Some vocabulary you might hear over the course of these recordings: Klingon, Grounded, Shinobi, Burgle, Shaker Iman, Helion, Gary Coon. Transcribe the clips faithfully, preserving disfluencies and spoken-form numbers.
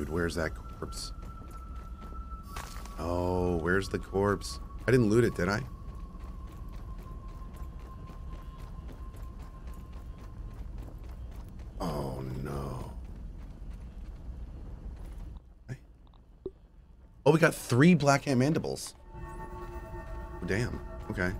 Dude, where's that corpse? Oh, where's the corpse? I didn't loot it, did I? Oh, no. Okay. Oh, we got three black ant mandibles. Oh, damn. Okay.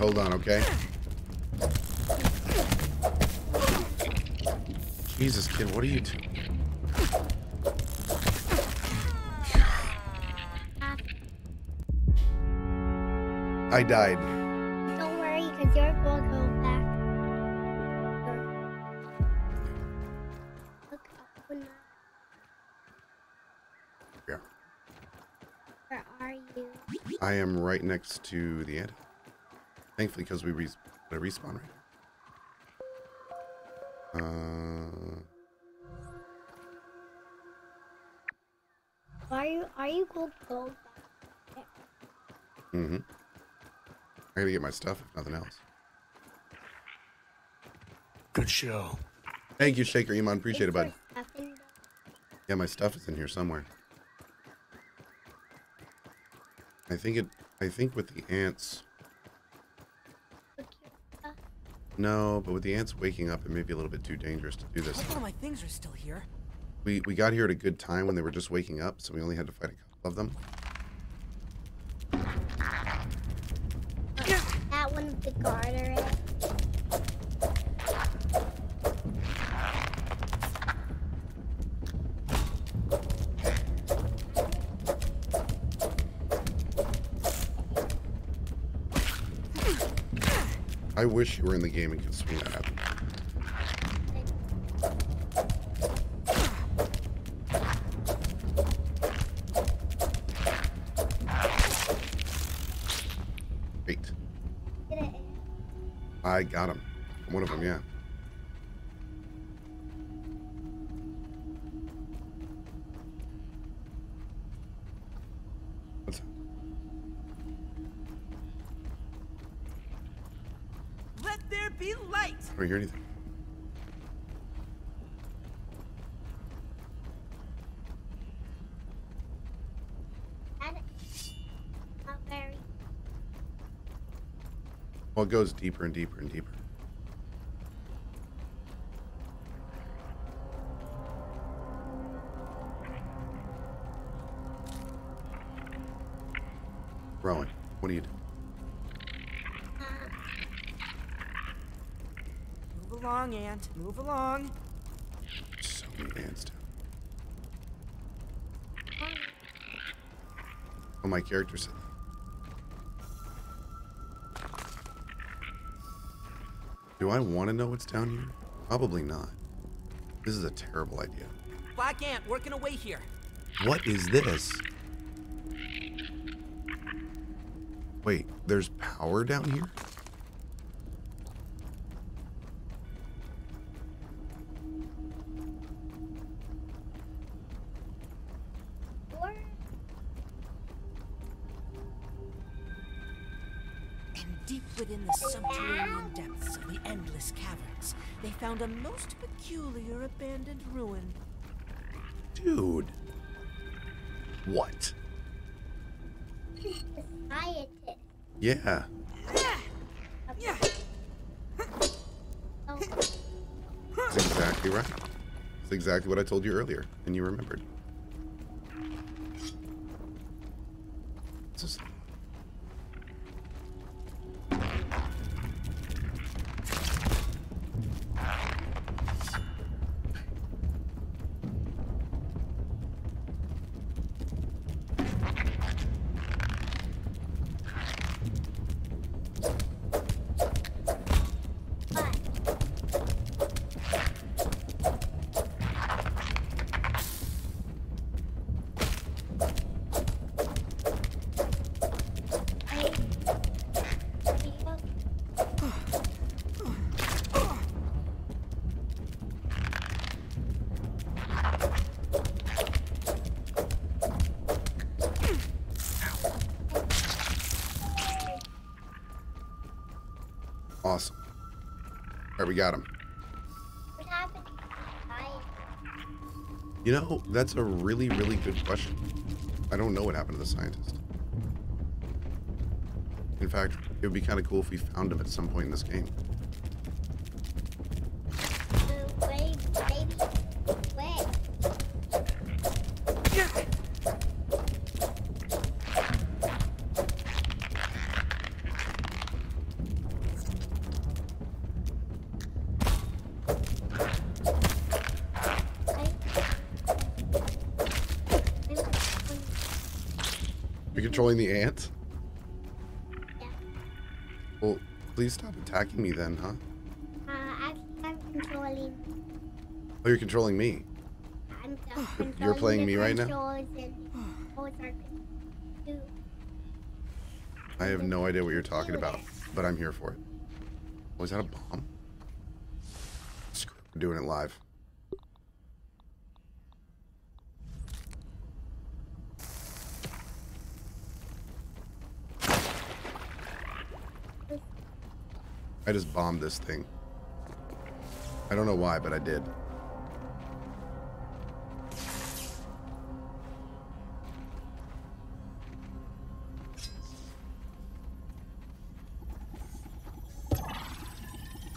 Hold on, okay? Jesus, kid, what are you doing? I died. Don't worry, because your ball goes back. Look up and yeah. Where are you? I am right next to the end. Thankfully, because we res I respawn right now. Uh... Are you are you gold gold? Mm-hmm. I gotta get my stuff, if nothing else. Good show. Thank you, Shaker Iman. Appreciate it, bud. Yeah, my stuff is in here somewhere. I think it. I think with the ants. No, but with the ants waking up, it may be a little bit too dangerous to do this. I thought my things are still here. We we got here at a good time when they were just waking up, so we only had to fight a couple of them. That one's the guard already. I wish you were in the game and could swing that up. Wait. I got him. One of them, yeah. I don't hear anything. Well, it goes deeper and deeper and deeper. Rowan, what are you doing? Ant, move along. So many ants. Oh, my character said. Do I want to know what's down here? Probably not. This is a terrible idea. Black ant working away here. What is this? Wait, there's power down here? A most peculiar abandoned ruin. Dude. What? Scientist. Yeah. That's exactly right. That's exactly what I told you earlier, and you remembered. Just... Awesome. Alright, we got him. What happened? You know, that's a really, really good question. I don't know what happened to the scientist. In fact, it would be kind of cool if we found him at some point in this game. Controlling the ant? Yeah. Well, please stop attacking me then, huh? Uh, actually, I'm controlling. Oh, you're controlling me? I'm controlling You're playing me right now? I have no idea what you're talking about, but I'm here for it. Was that a bomb? Screw it, we're doing it live. I just bombed this thing. I don't know why, but I did.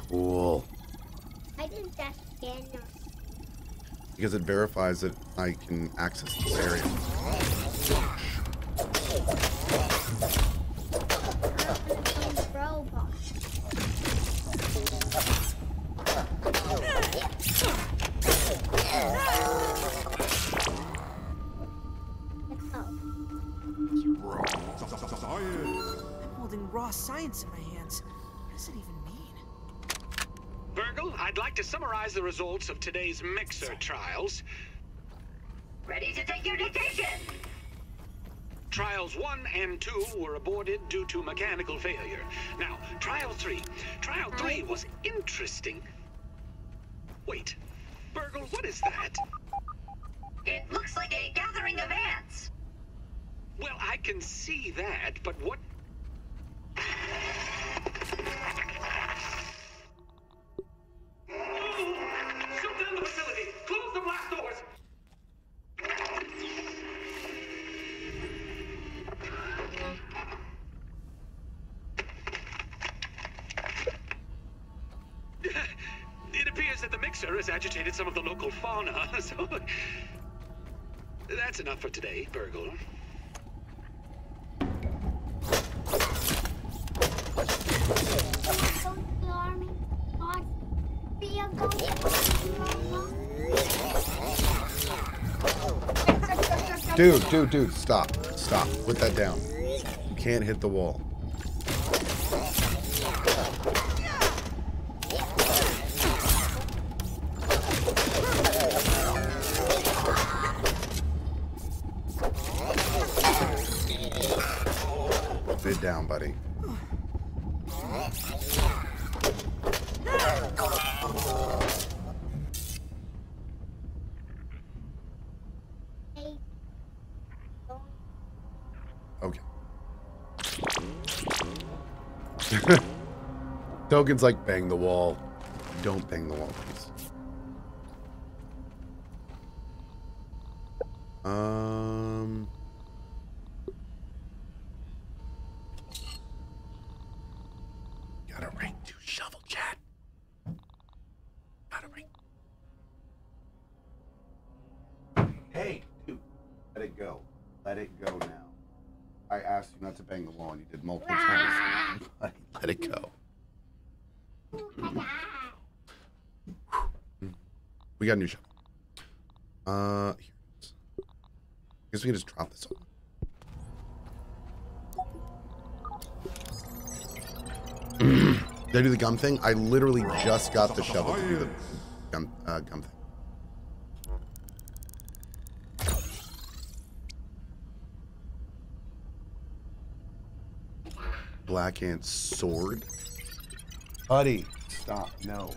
Cool. I didn't dash again. Because it verifies that I can access this area. Science in my hands. What does it even mean? Burgle, I'd like to summarize the results of today's mixer trials. Ready to take your dictation! Trials one and two were aborted due to mechanical failure. Now, trial three. Trial three was interesting. Wait, Burgle, what is that? It looks like a gathering of ants. Well, I can see that, but what... Shut down the facility! Close the blast doors! It appears that the mixer has agitated some of the local fauna, so... That's enough for today, Burgle. Dude, dude, dude, stop. Stop. Put that down. You can't hit the wall. Sit down, buddy. Token's like, bang the wall. Don't bang the wall, please. Um... Let it go now. I asked you not to bang the wall and you did multiple times. Let, let it go. We got a new shot. Uh, here it is. I guess we can just drop this on. Did I do the gum thing? I literally just got the shovel to do the gum, uh, gum thing. Black Ant's sword. Buddy, stop. No.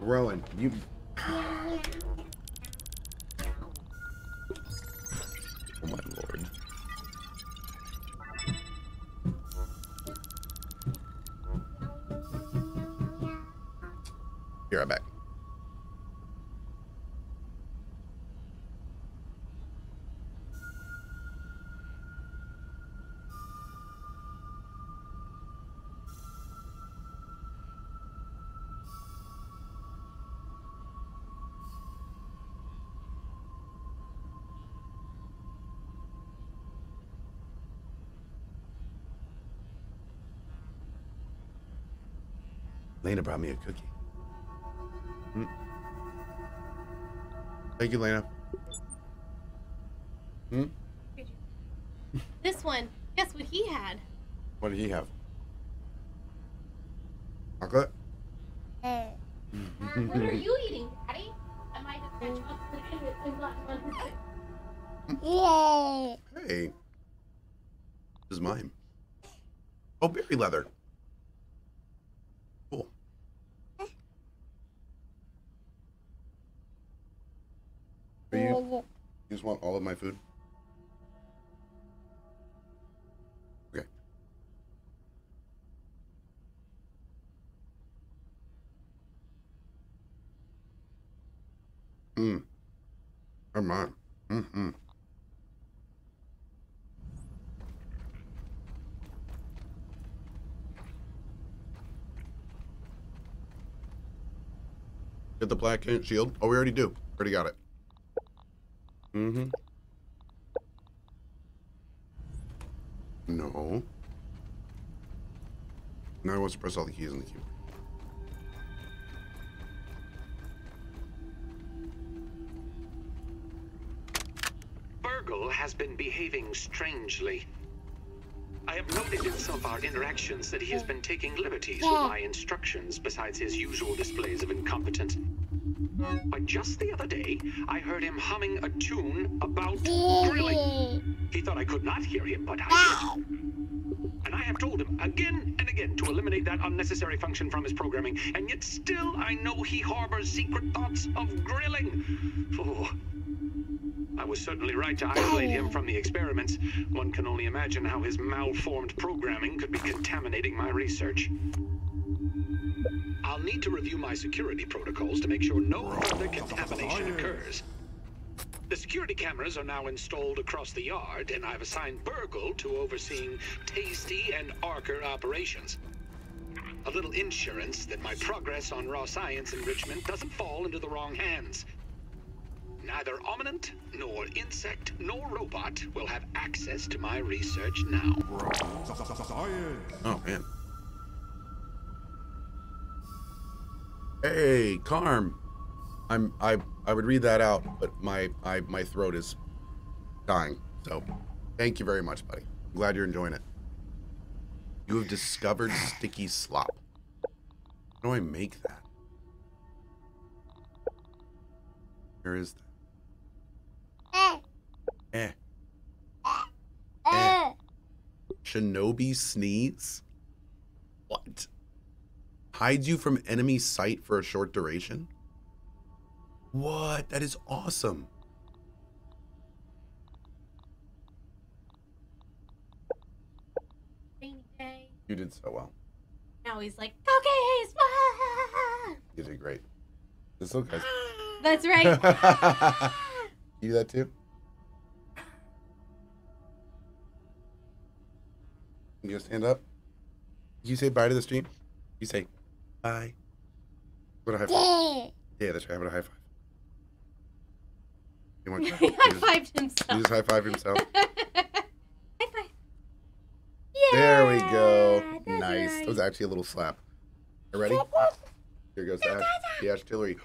Rowan, you. Oh my lord. Be right back. Lena brought me a cookie. Mm. Thank you, Lena. Mm. This one, guess what he had? What did he have? Chocolate? Hey. What are you eating, Daddy? I might have had chocolate and gotten one. Hey. This is mine. Oh, berry leather. You just want all of my food? Okay. Mmm. Come on. Mm-hmm. Get the Black Ant shield? Oh, we already do. Already got it. Mm-hmm. No. Now I want to press all the keys in the keyboard. Burgle has been behaving strangely. I have noted in some of our interactions that he has been taking liberties with my instructions besides his usual displays of incompetence. But just the other day, I heard him humming a tune about drilling. He thought I could not hear him, but I did. And I have told him again and again to eliminate that unnecessary function from his programming, and yet still I know he harbors secret thoughts of grilling. Oh, I was certainly right to isolate him from the experiments. One can only imagine how his malformed programming could be contaminating my research. I'll need to review my security protocols to make sure no further contamination occurs. The security cameras are now installed across the yard, and I've assigned Burgle to overseeing Tasty and Archer operations. A little insurance that my progress on raw science enrichment doesn't fall into the wrong hands. Neither Ominent, nor Insect, nor Robot will have access to my research now. Oh, man. Hey, Carm. I'm I I would read that out, but my I my throat is dying. So, thank you very much, buddy. I'm glad you're enjoying it. You have discovered sticky slop. How do I make that? Where is that? Eh. Eh. Shinobi sneeze? What? Hides you from enemy sight for a short duration? What? That is awesome. Rainy day. You did so well. Now he's like, okay, smile. You did great. This little guy's. That's right. You do that too? You gonna stand up? You say bye to the stream? You say, bye. What do I have? Yeah, that's right. How about a high five? He went, he high-fived himself. He just high-fived himself. High-five. Yeah. There we go. Nice. Right. That was actually a little slap. You ready? Here goes the, ash, the artillery.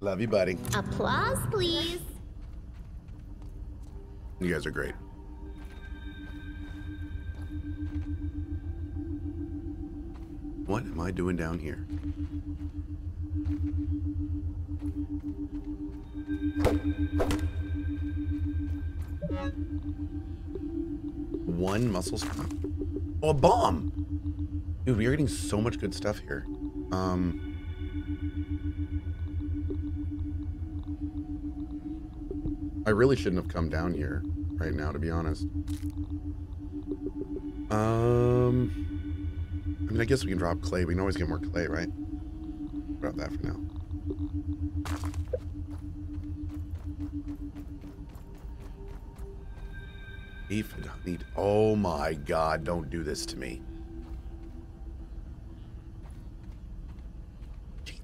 Love you, buddy. Applause, please. You guys are great. What am I doing down here? One muscle spot. Oh, a bomb! Dude, we are getting so much good stuff here. Um... I really shouldn't have come down here right now, to be honest. Um... I mean, I guess we can drop clay. We can always get more clay, right? Drop that for now. Aphid honey. Oh my god, don't do this to me. Jeez.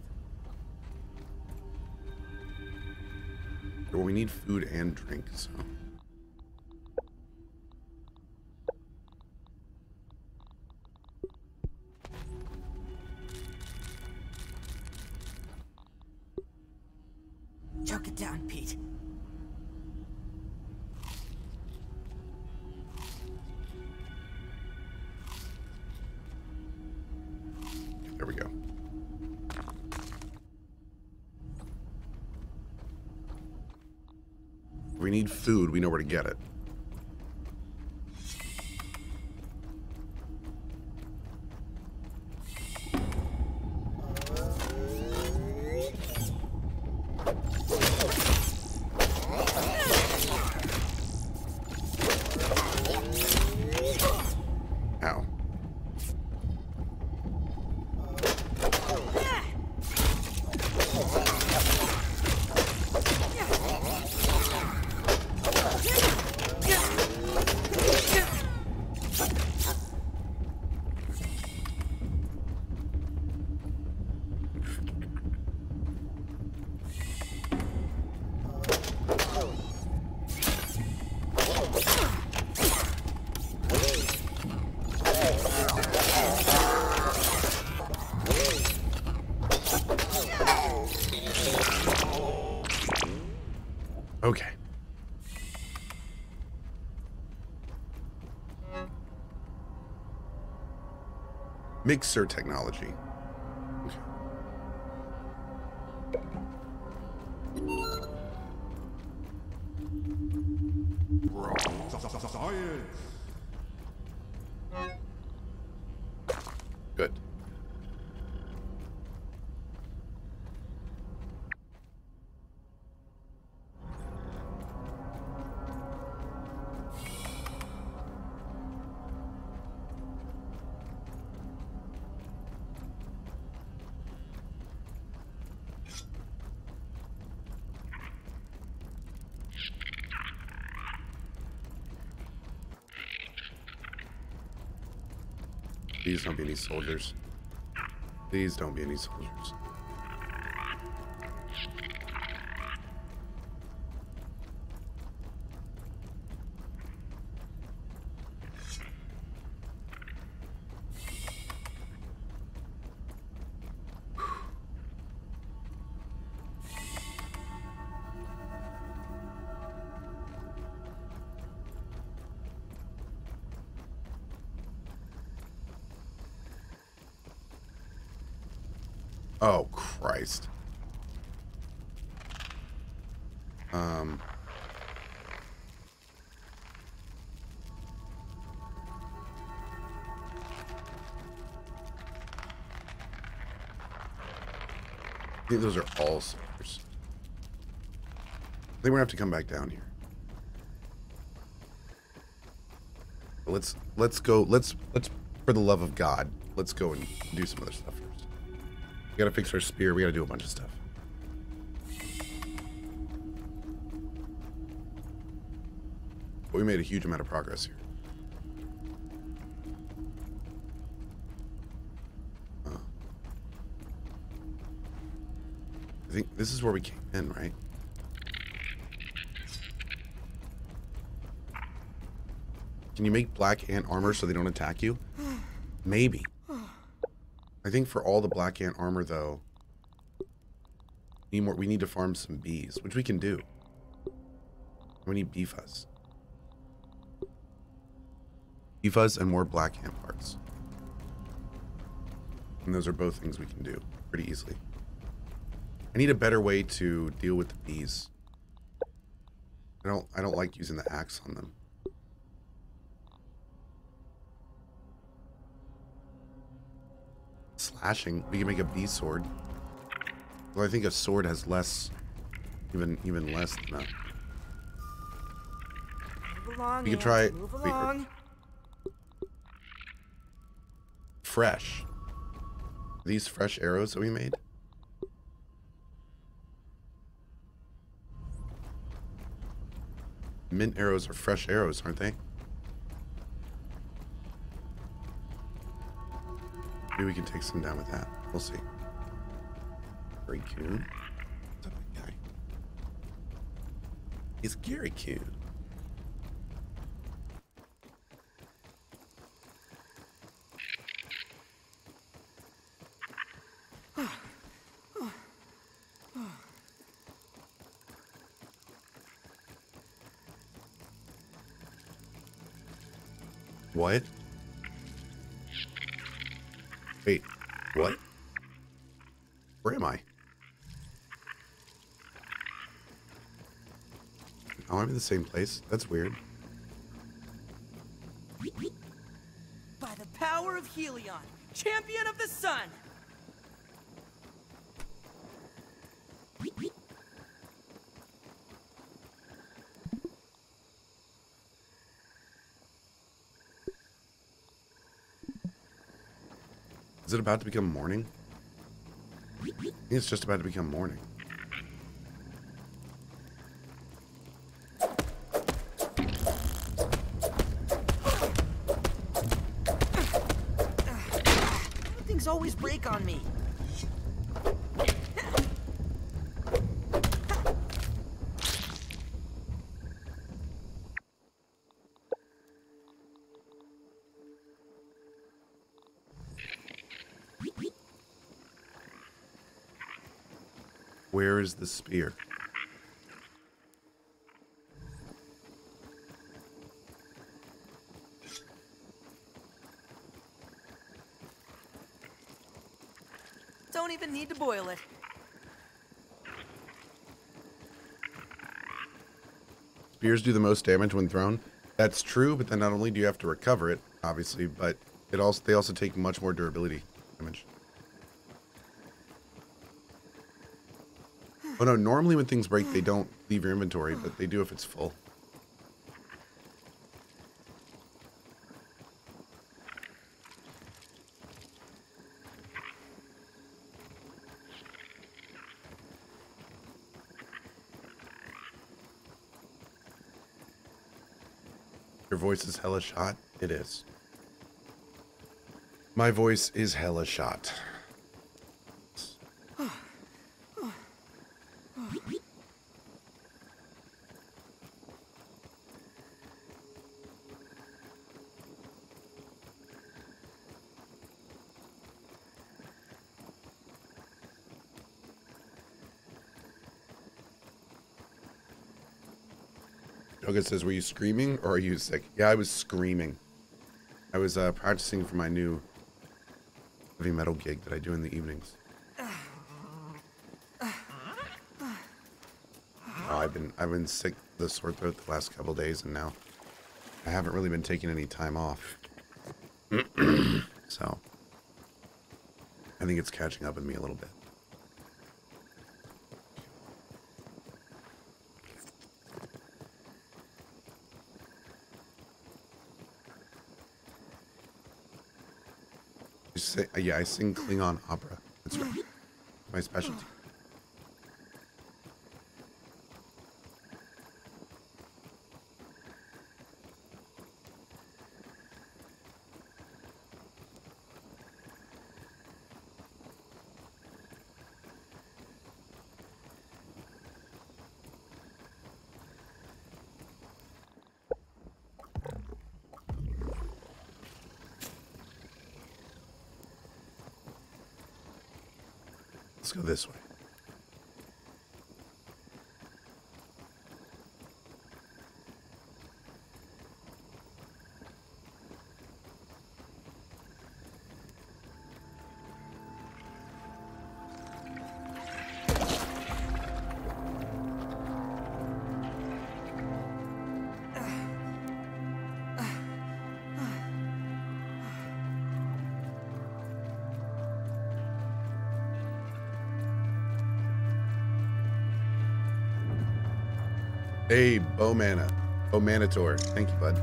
Well, we need food and drink, so... Choke it down, Pete. There we go. We need food. We know where to get it. Okay. Mixer technology. Okay. Good. Please don't be any soldiers. Please don't be any soldiers. Oh, Christ. Um. I think those are all soldiers. I think we're gonna have to come back down here. Let's, let's go, let's, let's, for the love of God, let's go and do some other stuff first. We gotta fix our spear. We gotta do a bunch of stuff. But we made a huge amount of progress here. I think this is where we came in, right? Can you make black ant armor so they don't attack you? Maybe. I think for all the black ant armor, though, need more. We need to farm some bees, which we can do. We need bee fuzz. Bee fuzz and more black ant parts. And those are both things we can do pretty easily. I need a better way to deal with the bees. I don't. I don't like using the axe on them. Slashing. We can make a bee sword. Well, I think a sword has less, even even less than that. Move along, we can try. Move along. Fresh. These fresh arrows that we made. Mint arrows are fresh arrows, aren't they? Maybe we can take some down with that. We'll see. Gary Coon. What's up, that guy? It's Gary Coon. What? Wait, what? Where am I? Oh, I'm in the same place. That's weird. By the power of Helion, champion of the sun. Is it about to become morning? I think it's just about to become morning. Things always break on me. Where is the spear? Don't even need to boil it. Spears do the most damage when thrown. That's true, but then not only do you have to recover it, obviously, but it also they also take much more durability damage. Oh no, normally when things break, they don't leave your inventory, but they do if it's full. Your voice is hella shot? It is. My voice is hella shot. It says, were you screaming or are you sick? Yeah, I was screaming. I was uh, practicing for my new heavy metal gig that I do in the evenings. Oh, I've been I've been sick with a sore throat the last couple days, and now I haven't really been taking any time off. So I think it's catching up with me a little bit. Yeah, I sing Klingon opera. That's right. My specialty. Let's go this way. Hey, Bowmana. Bowmanator. Thank you, bud.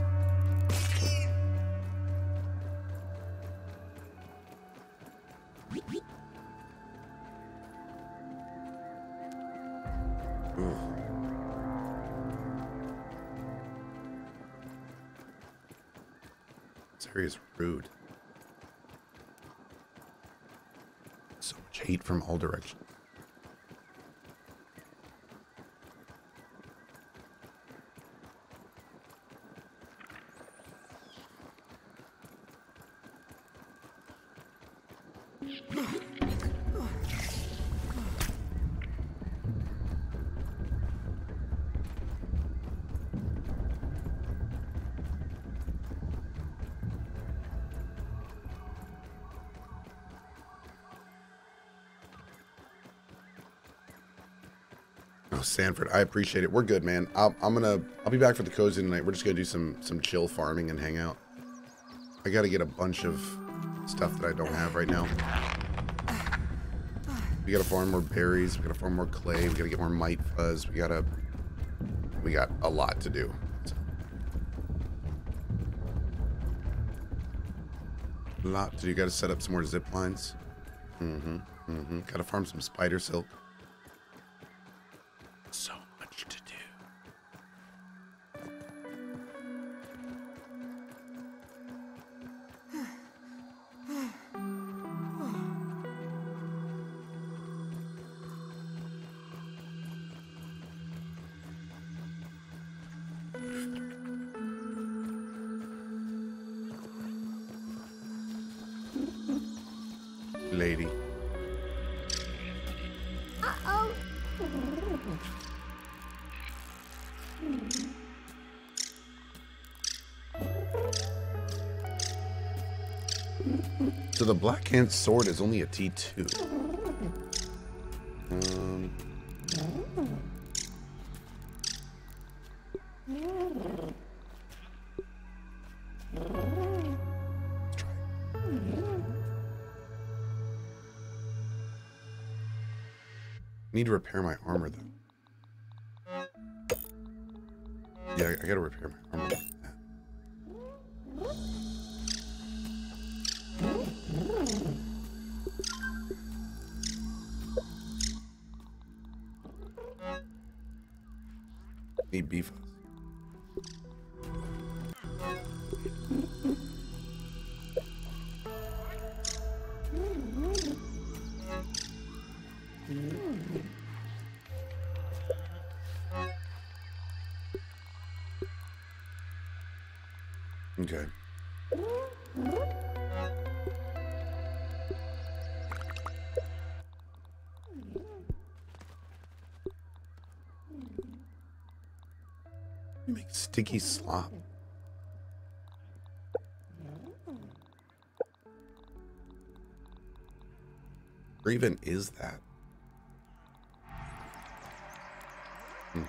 This area is rude. So much hate from all directions. Sanford, I appreciate it. We're good, man. I'll, I'm gonna, I'll be back for the cozy tonight. We're just gonna do some, some chill farming and hang out. I gotta get a bunch of stuff that I don't have right now. We gotta farm more berries. We gotta farm more clay. We gotta get more mite fuzz. We gotta, we got a lot to do. A lot to do. Gotta set up some more zip lines. Mm-hmm. Mm-hmm. Gotta farm some spider silk. The black hand sword is only a T two. Um, let's try. Need to repair my armor though. Yeah, I gotta repair my armor. Beef. Okay. Sticky slop. Where even is that? Hmm.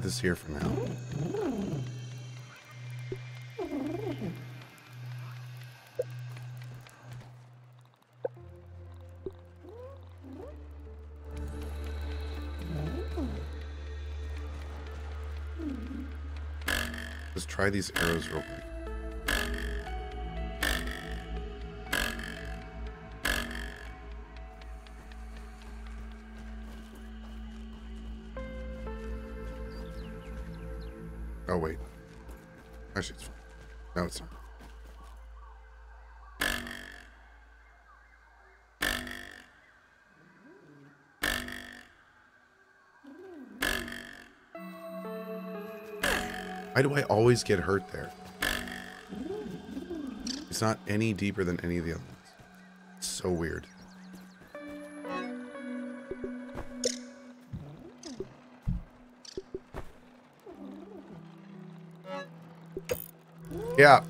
This here for now. Let's try these arrows real quick. Oh, wait. Actually, it's fine. No, it's not. Why do I always get hurt there? It's not any deeper than any of the other ones. It's so weird. Yeah.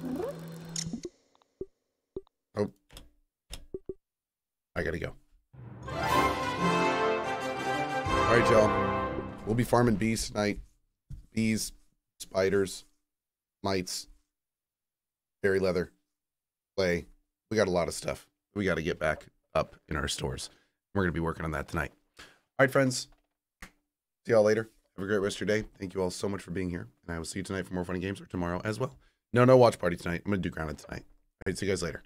Oh. I gotta go. Alright, y'all. We'll be farming bees tonight. Bees, spiders, mites, fairy leather, clay. We got a lot of stuff. We gotta get back up in our stores. We're gonna be working on that tonight. Alright, friends. See y'all later. Have a great rest of your day. Thank you all so much for being here. And I will see you tonight for more funny games, or tomorrow as well. No, no watch party tonight. I'm going to do Grounded tonight. All right, see you guys later.